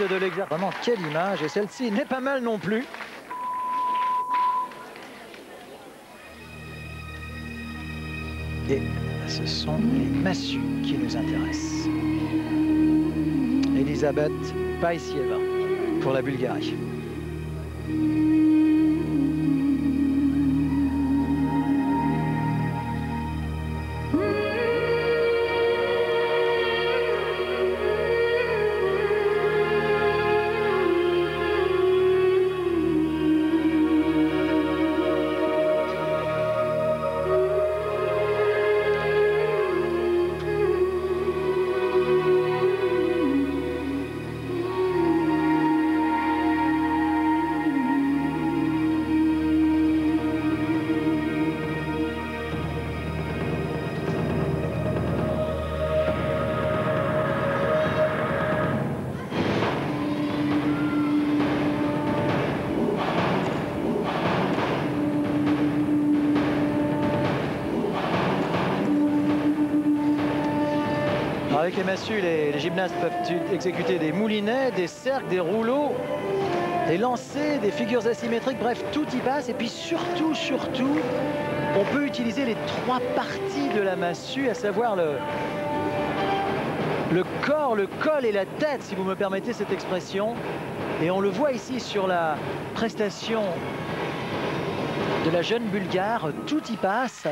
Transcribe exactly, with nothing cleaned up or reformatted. De l'exercice. Vraiment, quelle image, et celle-ci n'est pas mal non plus. Et ce sont les massues qui nous intéressent. Elisabeth Païsieva pour la Bulgarie. Avec les massues, les, les gymnastes peuvent exécuter des moulinets, des cercles, des rouleaux, des lancers, des figures asymétriques, bref, tout y passe. Et puis surtout, surtout, on peut utiliser les trois parties de la massue, à savoir le, le corps, le col et la tête, si vous me permettez cette expression. Et on le voit ici sur la prestation de la jeune Bulgare, tout y passe.